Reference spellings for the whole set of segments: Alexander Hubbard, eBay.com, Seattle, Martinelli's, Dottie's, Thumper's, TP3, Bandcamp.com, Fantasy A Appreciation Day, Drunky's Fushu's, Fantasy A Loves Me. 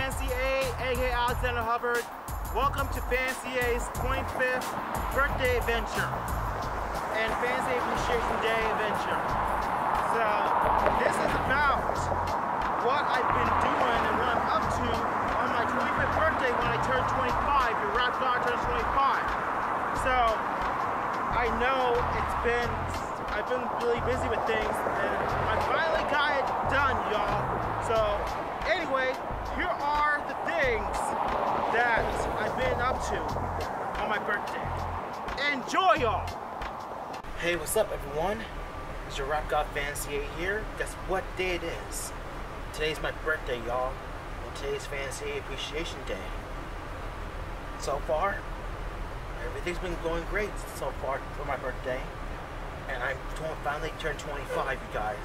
Fancy A, aka Alexander Hubbard. Welcome to Fancy A's 25th birthday adventure and Fancy A Appreciation Day adventure. So this is about what I've been doing and what I'm up to on my 25th birthday when I turn 25. Your rap god turns 25. So I know I've been really busy with things, and I finally got it done, y'all. So anyway, here are the things that I've been up to on my birthday. Enjoy, y'all. Hey, what's up, everyone? It's your Rap God Fancy A here. Guess what day it is? Today's my birthday, y'all. And today's Fancy A Appreciation Day. So far, everything's been going great so far for my birthday. And I finally turned 25, you guys.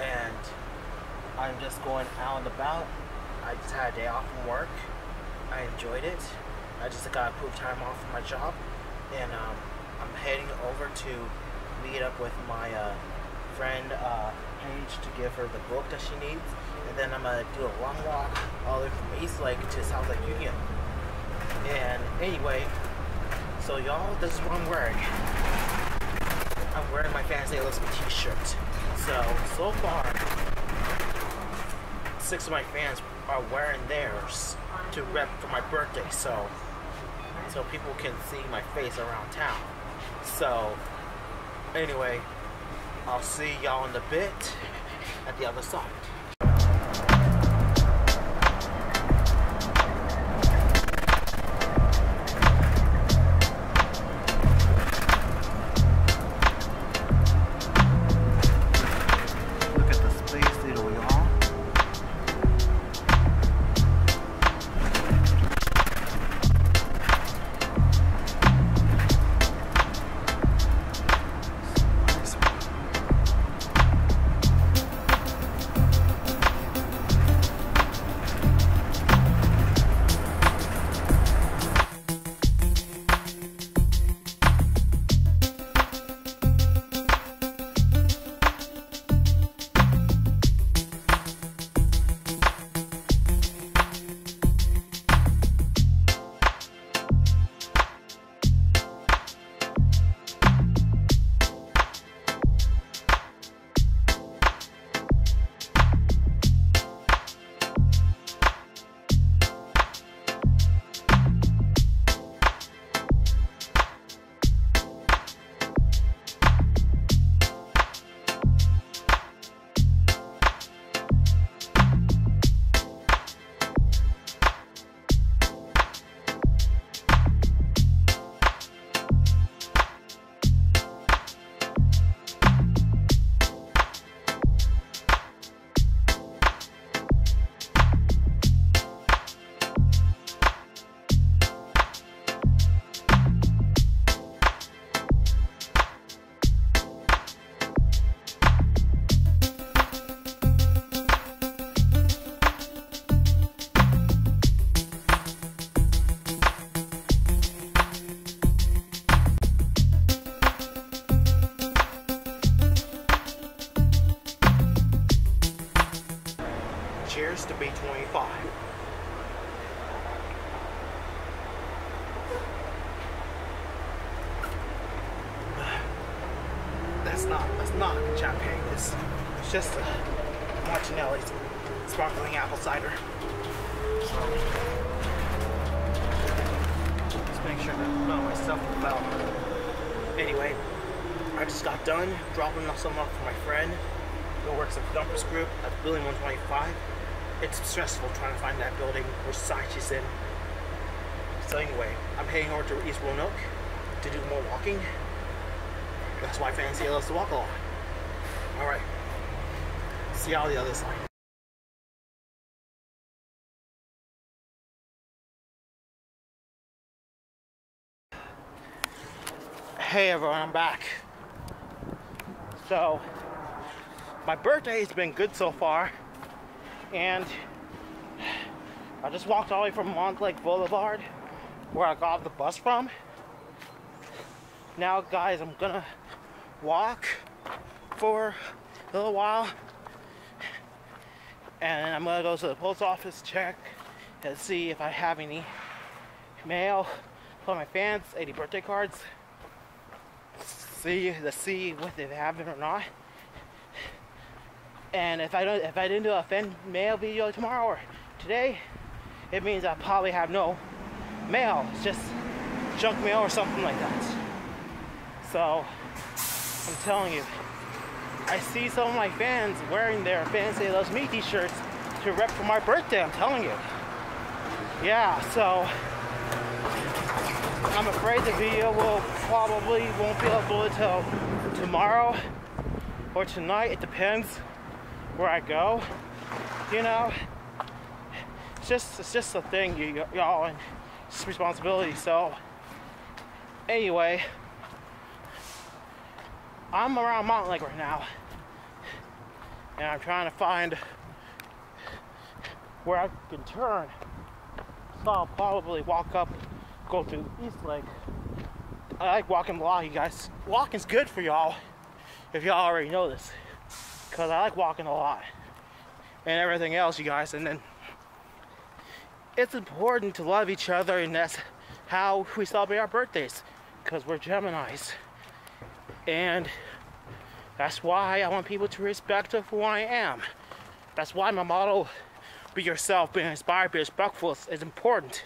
And I'm just going out and about. I just had a day off from work. I enjoyed it. I just got approved time off from my job. And I'm heading over to meet up with my friend Paige to give her the book that she needs. And then I'm going to do a long walk all the way from East Lake to South Lake Union. And anyway, so y'all, this is what I'm wearing. I'm wearing my Fancy Elizabeth t-shirt. So far, 6 of my fans are wearing theirs to rep for my birthday, so people can see my face around town. So anyway, I'll see y'all in a bit at the other side. Cheers to be 25. That's not champagne. It's just Martinelli's sparkling apple cider. So, just make sure that I'm not myself about. Anyway, I just got done dropping something off for my friend who works at the Thumper's group at Building 125. It's stressful trying to find that building, which side she's in. So anyway, I'm heading over to East Roanoke to do more walking. That's why Fancy loves to walk a lot. Alright, see y'all on the other side. Hey everyone, I'm back. So, my birthday's been good so far. And I just walked all the way from Montlake Boulevard, where I got the bus from. Now, guys, I'm gonna walk for a little while and I'm gonna go to the post office, check and see if I have any mail for my fans, any birthday cards. See what they have it or not. And if I didn't do a fan mail video tomorrow or today, it means I probably have no mail. It's just junk mail or something like that. So I'm telling you, I see some of my fans wearing their Fans Say Loves Me t-shirts to rep for my birthday, I'm telling you. Yeah, so I'm afraid the video won't be uploaded till tomorrow or tonight. It depends where I go, you know. It's just a thing, y'all, and it's responsibility. So anyway, I'm around Mountain Lake right now, and I'm trying to find where I can turn. So I'll probably walk up, go through East Lake. I like walking a lot, you guys. Walking's good for y'all, if y'all already know this, because I like walking a lot and everything else, you guys. And then it's important to love each other, and that's how we celebrate our birthdays, because we're Geminis. And that's why I want people to respect who I am. That's why my motto, be yourself, be inspired, be respectful, is important.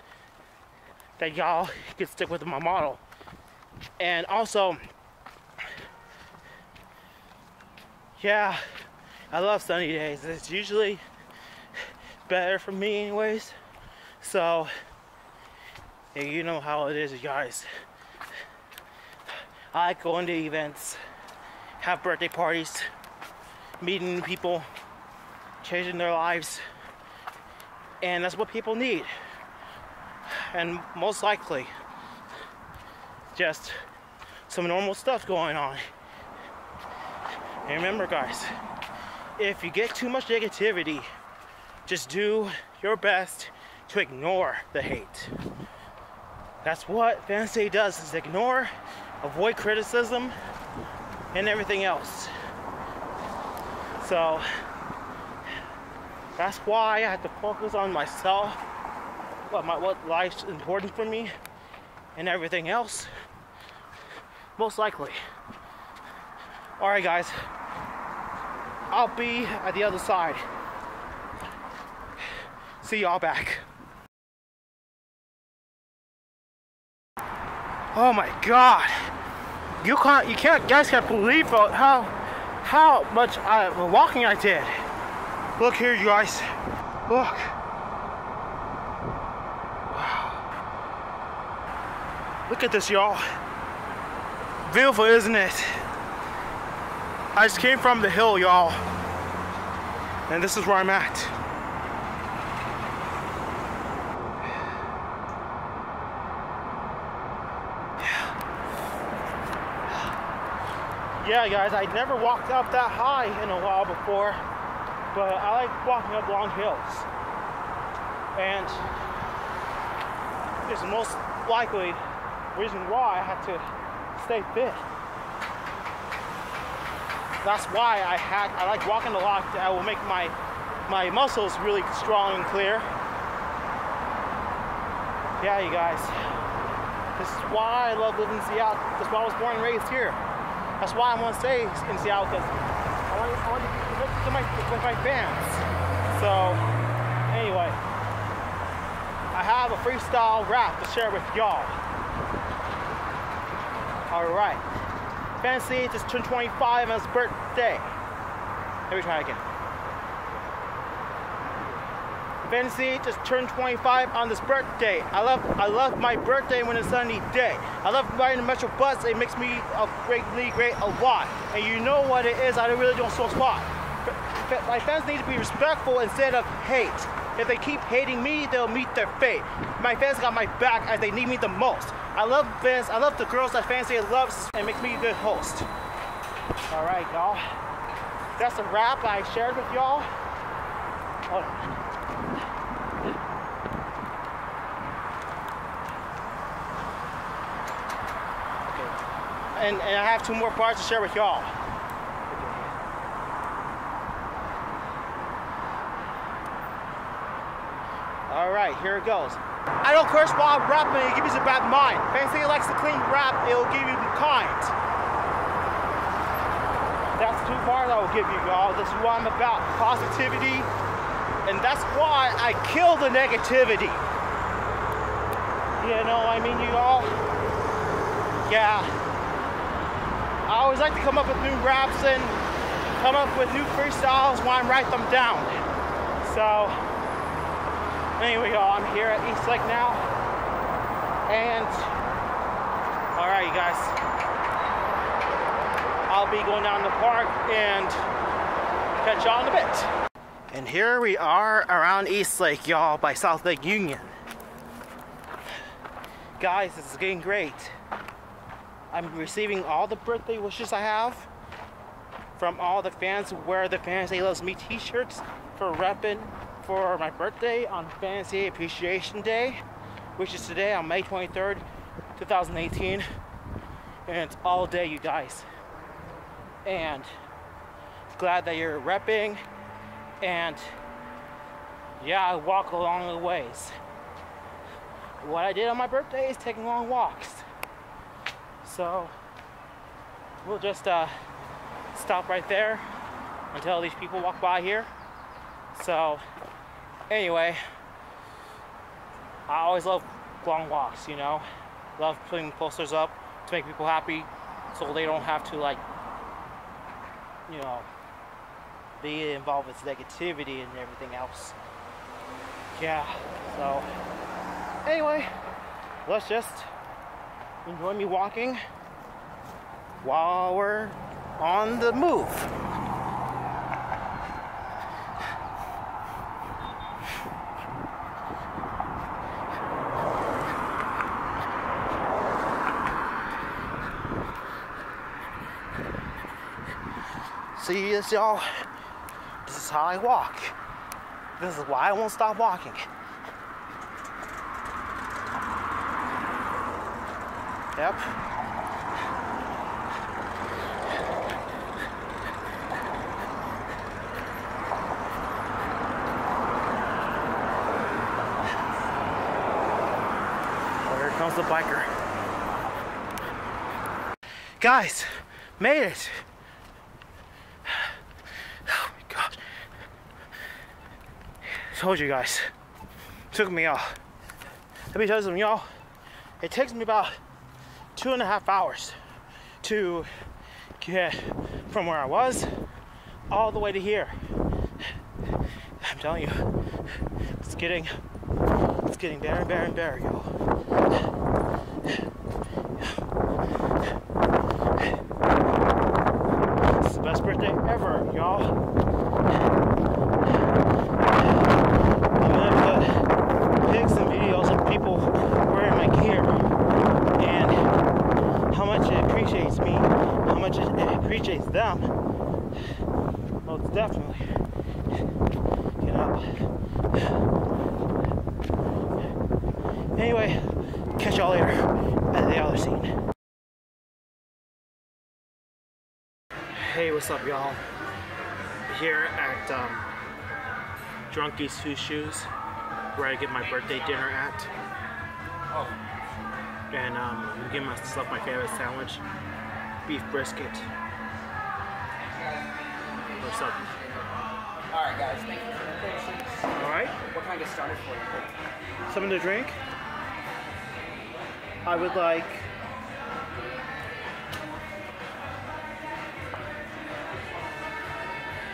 That y'all can stick with my motto. And also, yeah, I love sunny days. It's usually better for me anyways. So, yeah, you know how it is, you guys. I like going to events, have birthday parties, meeting people, changing their lives, and that's what people need. And most likely, just some normal stuff going on. And remember, guys, if you get too much negativity, just do your best to ignore the hate. That's what Fantasy does, is ignore, avoid criticism, and everything else. So that's why I have to focus on myself, what life's important for me, and everything else, most likely. Alright guys, I'll be at the other side. See y'all back. Oh my God, you guys can't believe how much walking I did. Look here, you guys, look. Wow. Look at this, y'all. Beautiful, isn't it? I just came from the hill, y'all. And this is where I'm at. Yeah, guys, I never walked up that high in a while before, but I like walking up long hills. And it's the most likely reason why I had to stay fit. That's why I like walking a lot. That will make my muscles really strong and clear. Yeah, you guys, this is why I love living in Seattle. That's why I was born and raised here. That's why I want to stay in Seattle, because I want to live with my fans. So, anyway, I have a freestyle rap to share with y'all. Alright. Fantasy just turned 25 on his birthday. Let me try again. Fantasy just turned 25 on this birthday. I love my birthday when it's a sunny day. I love riding the metro bus. It makes me really great a lot. And you know what it is, I really don't so spot. My fans need to be respectful instead of hate. If they keep hating me, they'll meet their fate. My fans got my back as they need me the most. I love fans. I love the girls that Fantasy loves and makes me a good host. Alright, y'all. That's a wrap I shared with y'all. Hold on. And I have two more parts to share with y'all. All right, here it goes. I don't curse while I'm rapping, it gives you bad mind. If anything likes to clean rap, it'll give you the kind. That's too far that I will give you, y'all. This is what I'm about, positivity. And that's why I kill the negativity. You know what I mean, you all? Yeah. I always like to come up with new raps and come up with new freestyles when I write them down. So, anyway, y'all, I'm here at East Lake now. And, all right, you guys. I'll be going down to the park and catch y'all in a bit. And here we are around East Lake, y'all, by South Lake Union. Guys, this is getting great. I'm receiving all the birthday wishes I have from all the fans who wear the Fantasy Loves Me t-shirts for repping for my birthday on Fantasy Appreciation Day, which is today on May 23rd, 2018. And it's all day, you guys. And glad that you're repping. And yeah, I walk a long ways. What I did on my birthday is taking long walks. So we'll just stop right there until these people walk by here. So anyway, I always love long walks, you know. Love putting posters up to make people happy so they don't have to, like, you know, be involved with negativity and everything else. Yeah, so anyway, let's just enjoy me walking while we're on the move. See this, y'all? This is how I walk. This is why I won't stop walking. Yep. Well, here comes the biker. Guys, made it. Oh my gosh. Told you guys. Took me off. Let me tell you something, y'all. It takes me about 2.5 hours to get from where I was all the way to here. I'm telling you, it's getting better and better and better, y'all. This is the best birthday ever, y'all. Appreciates them most definitely, you know. Anyway, catch y'all later at the other scene. Hey, what's up, y'all? Here at Drunky's Fushu's, where I get my birthday dinner at. Oh. And I'm getting myself my favorite sandwich, beef brisket. What's up? Alright, guys, thank you for the patience. Alright. What kind of starter for you? Something to drink? I would like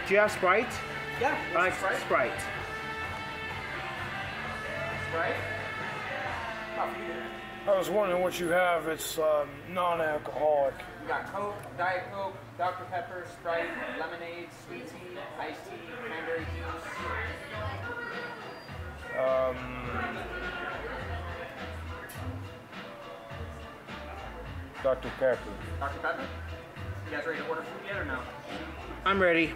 do you have Sprite? Yeah. I like Sprite. Sprite? I was wondering what you have. It's non-alcoholic. We got Coke, Diet Coke, Dr. Pepper, Sprite, lemonade, sweet tea, iced tea, cranberry juice. Dr. Pepper. Dr. Pepper? You guys ready to order food yet or no? I'm ready.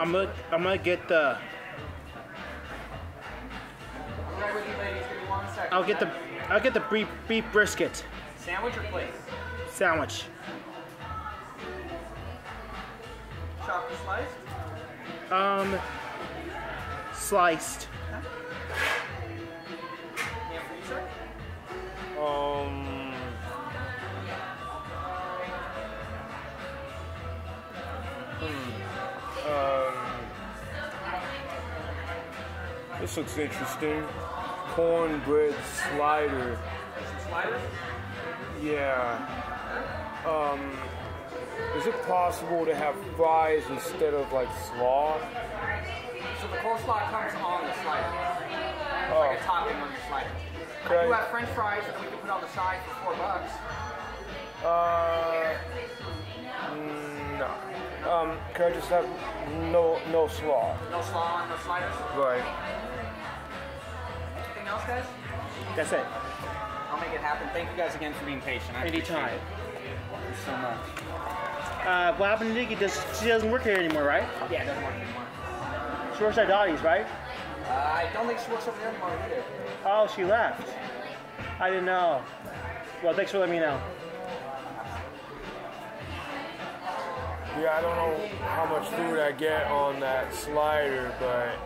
I'm gonna get the. We're right with you, ladies. Give me 1 second. I'll get the beef brisket. Sandwich or plate? Sandwich. Chopped or sliced? Sliced. Okay. This looks interesting. Cornbread slider. Slider? Yeah. Is it possible to have fries instead of like slaw? So the coleslaw comes on the slider. It's like a topping on your slider. Okay. I do have French fries that we can put on the side for $4. No. Can I just have no slaw? No slaw on the sliders? Right. Anything else, guys? That's it. I'll make it happen. Thank you guys again for being patient. Anytime. Thank you so much. What happened to Nikki? She doesn't work here anymore, right? Yeah, doesn't work anymore. She works at Dottie's, right? I don't think she works over there anymore either. Oh, she left. I didn't know. Well, thanks for letting me know. Yeah, I don't know how much food I get on that slider, but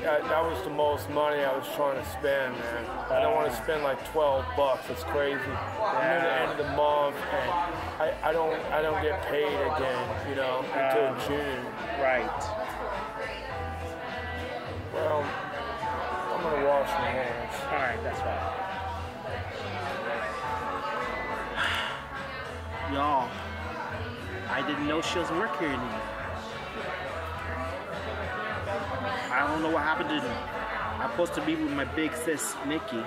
that was the most money I was trying to spend, man. I don't want to spend like $12. It's crazy. Yeah. I'm near the end of the month, and I don't get paid again, you know, until June. Right. Well, I'm going to wash my hands. All right, that's fine. Y'all, I didn't know she doesn't work here anymore. I don't know what happened to them. I'm supposed to be with my big sis, Nikki.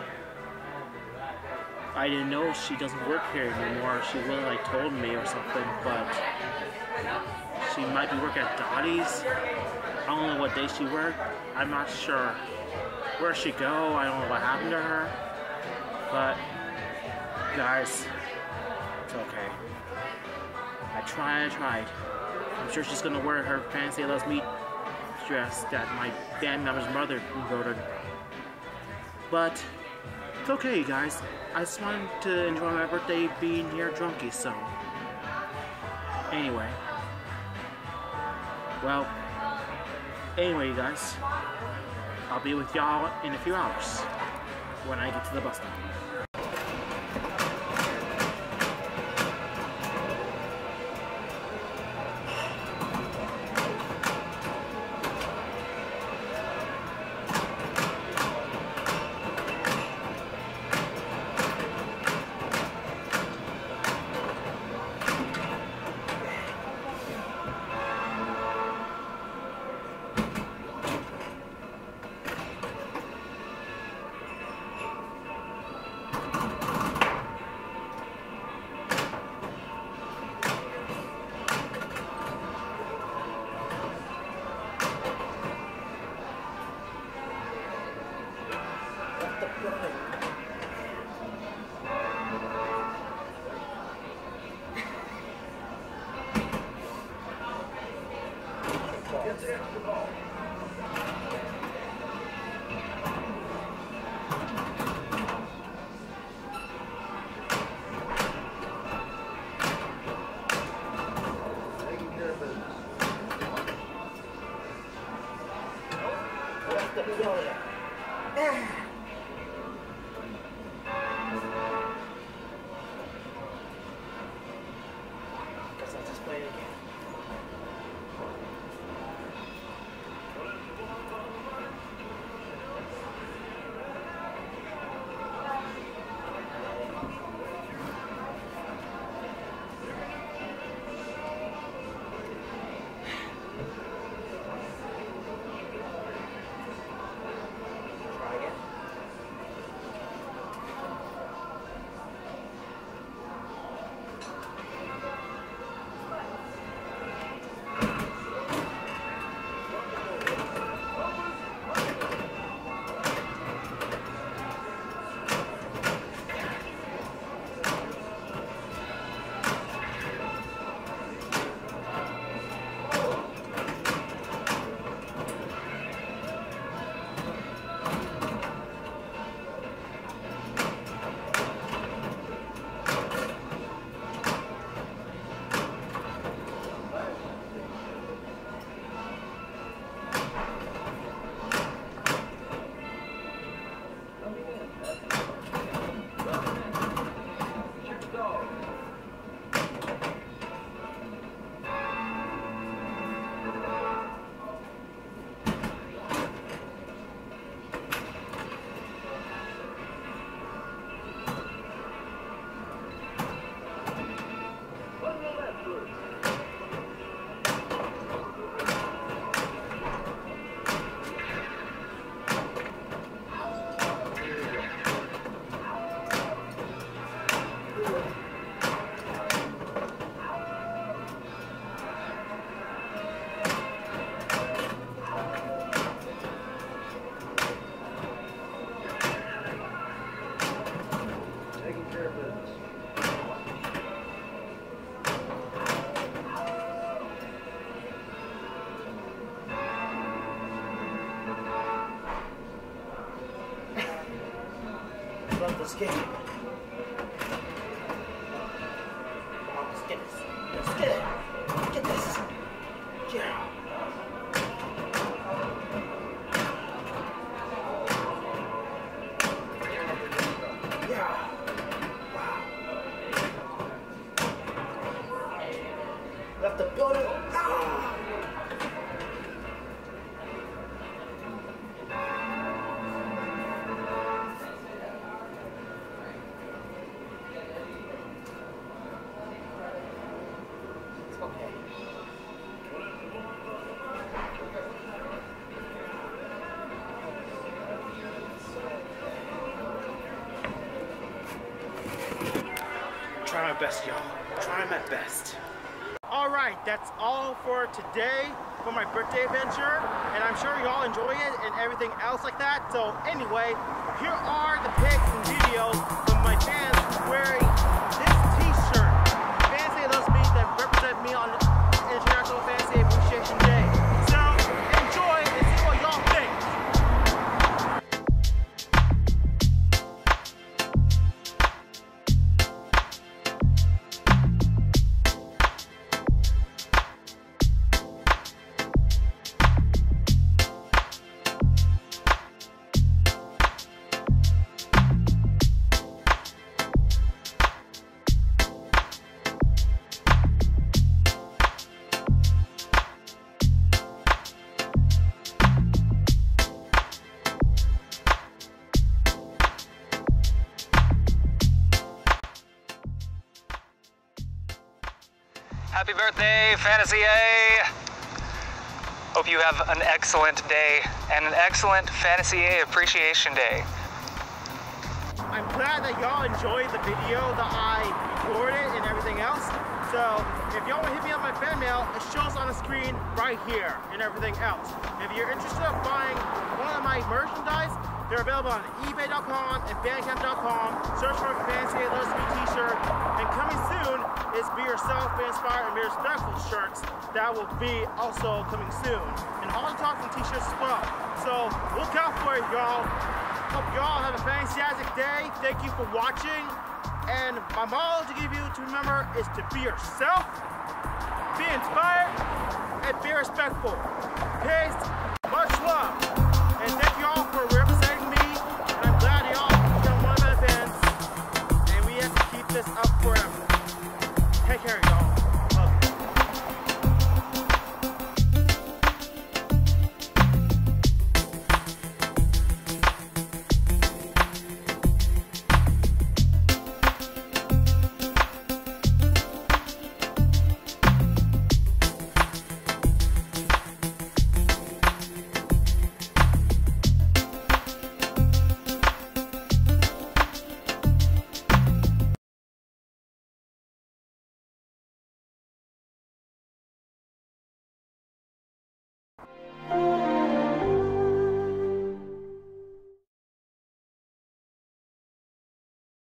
I didn't know she doesn't work here anymore. She wouldn't like told me or something, but she might be working at Dottie's. I don't know what day she worked. I'm not sure where she go. I don't know what happened to her. But guys, it's okay. I tried. I'm sure she's gonna wear her fancy Loves Me dress that my band member's mother voted. But it's okay, you guys. I just wanted to enjoy my birthday being here drunky, so anyway. Anyway, you guys, I'll be with y'all in a few hours when I get to the bus stop. love this game. Let's get this. Let's get it. Let's get this. Yeah. The building. Ah! It's okay. Try my best, y'all. Try my best. Alright, that's all for today for my birthday adventure, and I'm sure you all enjoy it and everything else like that. So anyway, here are the pics and videos of my fans wearing this t-shirt. Fans say those me that represent me on International Fantasy Appreciation Day. So enjoy and see what y'all think. Happy birthday, Fantasy A! Hope you have an excellent day and an excellent Fantasy A Appreciation Day. I'm glad that y'all enjoyed the video that I recorded and everything else. So if y'all want to hit me up my fan mail, it shows on the screen right here and everything else. If you're interested in buying one of my merchandise, they're available on eBay.com and Bandcamp.com. Search for Fantasy A Loves Me t-shirt. And coming soon is Be Yourself, Be Inspired, and Be Respectful shirts. That will be also coming soon. And all the talks and t-shirts as well. So look out for it, y'all. Hope y'all have a fantastic day. Thank you for watching. And my motto to give you to remember is to be yourself, be inspired, and be respectful. Peace. Much love.